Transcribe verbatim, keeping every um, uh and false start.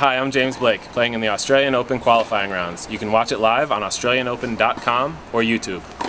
Hi, I'm James Blake, playing in the Australian Open qualifying rounds. You can watch it live on Australian Open dot com or YouTube.